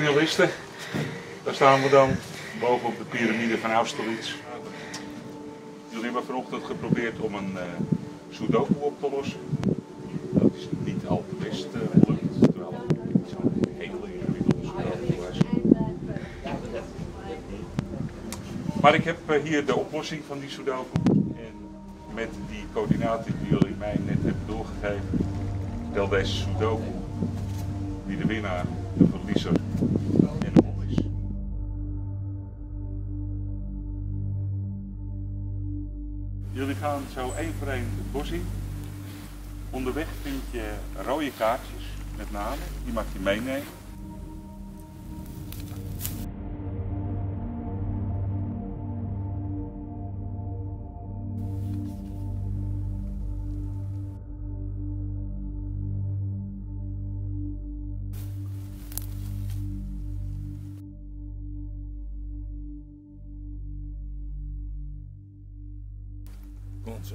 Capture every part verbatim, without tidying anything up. Finalisten. Daar staan we dan, bovenop de piramide van Austerlitz. Jullie hebben vanochtend geprobeerd om een uh, Sudoku op te lossen. Dat is niet al te best gelukt, uh, terwijl het zo'n hele ingewikkelde Sudoku was. Maar ik heb uh, hier de oplossing van die Sudoku. En met die coördinaten die jullie mij net hebben doorgegeven, stel deze Sudoku wie de winnaar, de verliezer en de mol is. Jullie gaan zo één voor één het bos in. Onderweg vind je rode kaartjes met namen, die mag je meenemen. Gonzo.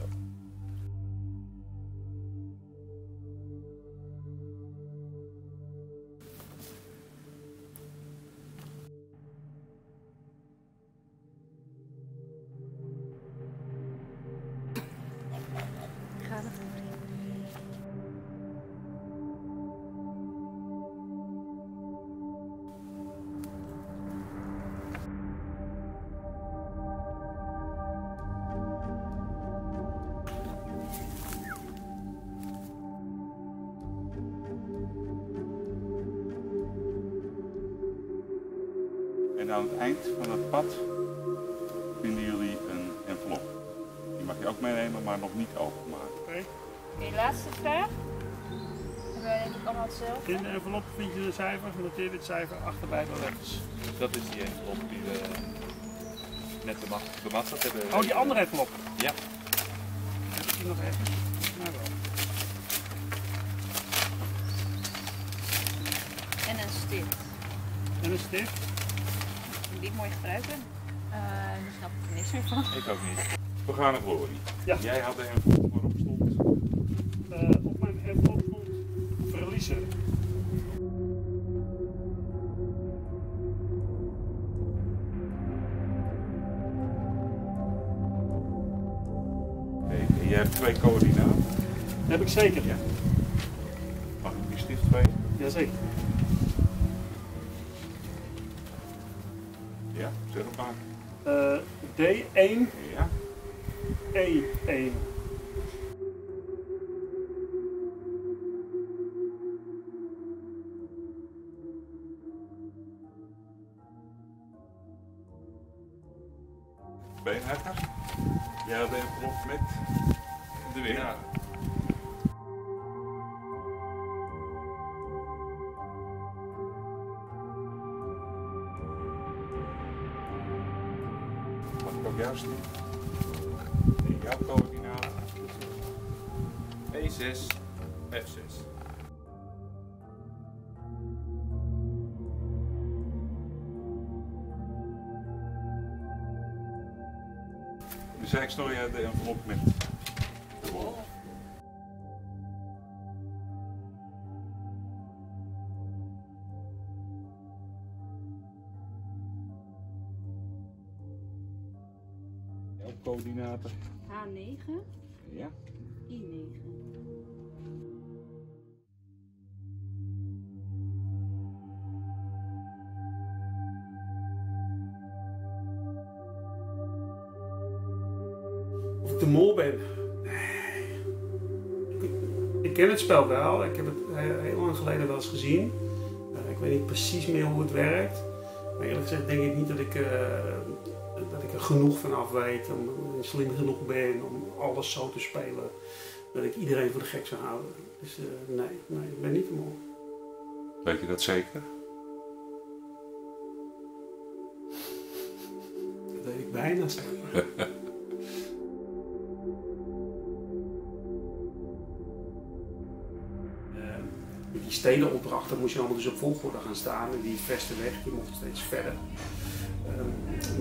En aan het eind van het pad vinden jullie een envelop. Die mag je ook meenemen, maar nog niet openmaken. Oké. Okay. De laatste vraag. Hebben wij niet allemaal hetzelfde? In de envelop vind je de cijfers, noteer dit cijfer achterbij de letters. Dat is die envelop die we net bemachtigd hebben. Oh, die andere envelop? Ja. Dat is die nog even. Nou wel. En een stift. En een stift. Niet mooi gebruiken. Uh, daar snap ik er niks meer van. Ik ook niet. We gaan naar Lori. Ja. Jij had een envelop waarop stond. Uh, op mijn envelop stond verliezen. Hey, je hebt twee coördinaten. Dat heb ik zeker. Ja. Mag ik die stift bij? Jazeker. Ja, zeg het maar. Uh, D één. Ja. E één. Beenhakker. Jij had een envelop met de winnaar. Ja. Juist in jouw coördinaten E zes F zes. De Zijksnor, jij de envelop met de mol. Coördinaten. H negen. Ja. I negen. Of ik de mol ben? Nee. Ik, ik ken het spel wel. Ik heb het heel lang geleden wel eens gezien. Uh, ik weet niet precies meer hoe het werkt. Maar eerlijk gezegd denk ik niet dat ik... Uh, dat ik er genoeg van af weet, om slim genoeg ben om alles zo te spelen dat ik iedereen voor de gek zou houden. Dus uh, nee, nee, ik ben niet de mol. Weet je dat zeker? Dat weet ik bijna zeker. Met die stedenopdrachten moest je allemaal dus op volgorde gaan staan en die verste weg, die mocht steeds verder. Um,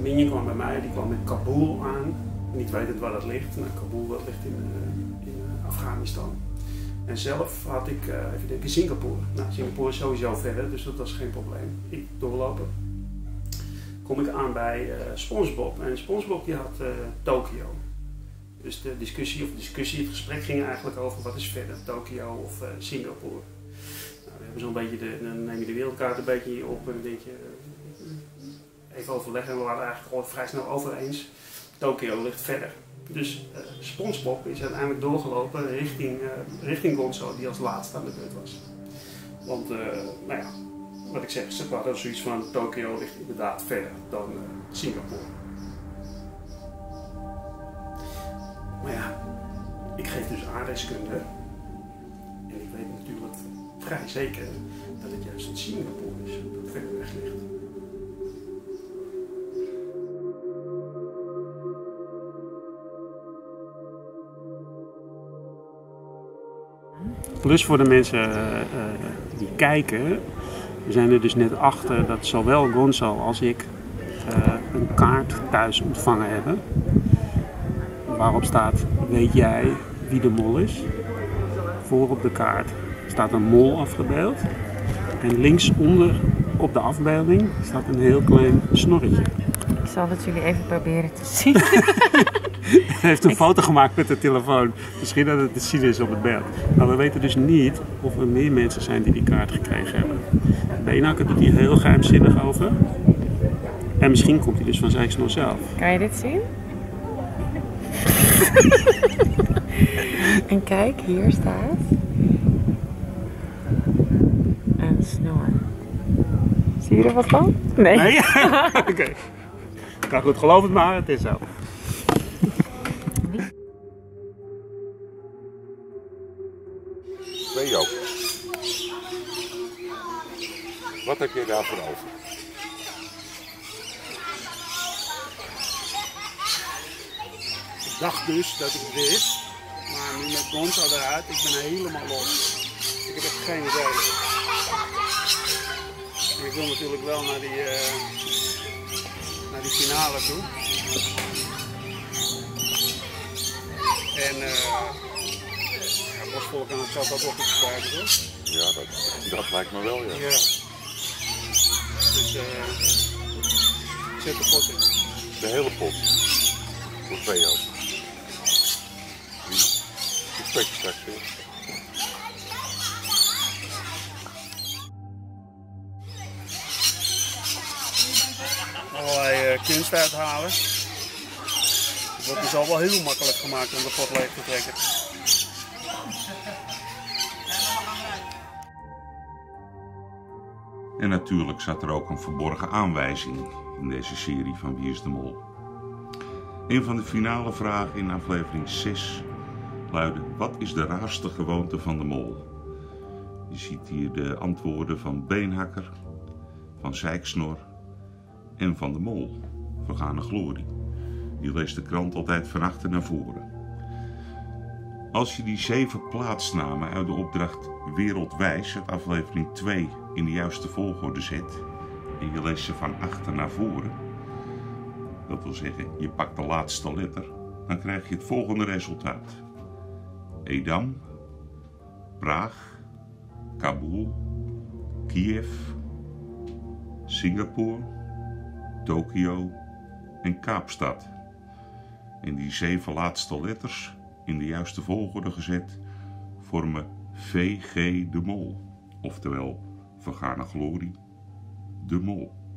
Minje kwam bij mij, die kwam in Kabul aan, niet wetend waar dat ligt. Nou, Kabul dat ligt in, uh, in Afghanistan. En zelf had ik, uh, even denken, Singapore. Nou, Singapore is sowieso verder, dus dat was geen probleem. Ik doorlopen. Kom ik aan bij uh, SpongeBob. En SpongeBob die had uh, Tokio. Dus de discussie, of discussie, het gesprek ging eigenlijk over wat is verder, Tokio of uh, Singapore. Nou, we hebben zo'n beetje de, dan neem je de wereldkaart een beetje op en dan denk je, uh, even overleggen. En we waren eigenlijk gewoon vrij snel over eens. Tokio ligt verder. Dus uh, SpongeBob is uiteindelijk doorgelopen richting, uh, richting Gonzo, die als laatste aan de beurt was. Want, uh, nou ja, wat ik zeg, ze hadden zoiets van Tokio ligt inderdaad verder dan uh, Singapore. Maar ja, ik geef dus aardrijkskunde. En ik weet natuurlijk vrij zeker dat het juist in Singapore is, dat verder weg ligt. Plus voor de mensen uh, die kijken, we zijn er dus net achter dat zowel Gonzo als ik uh, een kaart thuis ontvangen hebben. Waarop staat, weet jij wie de mol is? Voor op de kaart staat een mol afgebeeld. En linksonder op de afbeelding staat een heel klein snorretje. Ik zal dat jullie even proberen te zien. Hij heeft een foto gemaakt met de telefoon. Misschien dat het te zien is op het beeld. Maar we weten dus niet of er meer mensen zijn die die kaart gekregen hebben. Beenhakker doet hier heel geheimzinnig over. En misschien komt hij dus van Zijksnor zelf. Kan je dit zien? En kijk, hier staat een snor. Zie je er wat van? Nee. Nee? Oké. Okay. Nou goed, geloof het maar, het is zo. Theo, wat heb je daarvoor over? Ik dacht dus dat ik het wist, maar nu met Gonzo eruit, ik ben helemaal los. Ik heb echt geen idee. En ik wil natuurlijk wel naar die, uh, naar die finale toe. En uh, bosvolk kan het zelf ook wel goed gebruiken, hoor. Ja, dat, dat lijkt me wel, ja. Ja. Dus uh, ik zet de pot in. De hele pot? Voor twee ook. Ik straks weer. Allerlei uh, kunst uithalen. Het wordt dus al wel heel makkelijk gemaakt om de pot leeg te trekken. En natuurlijk zat er ook een verborgen aanwijzing in deze serie van Wie is de Mol? Een van de finale vragen in aflevering zes. Luiden, wat is de raarste gewoonte van de mol? Je ziet hier de antwoorden van Beenhakker, van Zijksnor en van de mol, Vergane Glorie. Die leest de krant altijd van achter naar voren. Als je die zeven plaatsnamen uit de opdracht Wereldwijs, uit aflevering twee, in de juiste volgorde zet en je leest ze van achter naar voren, dat wil zeggen, je pakt de laatste letter, dan krijg je het volgende resultaat. Edam, Praag, Kabul, Kiev, Singapore, Tokio en Kaapstad. En die zeven laatste letters in de juiste volgorde gezet vormen V G de Mol, oftewel Vergane Glorie de Mol.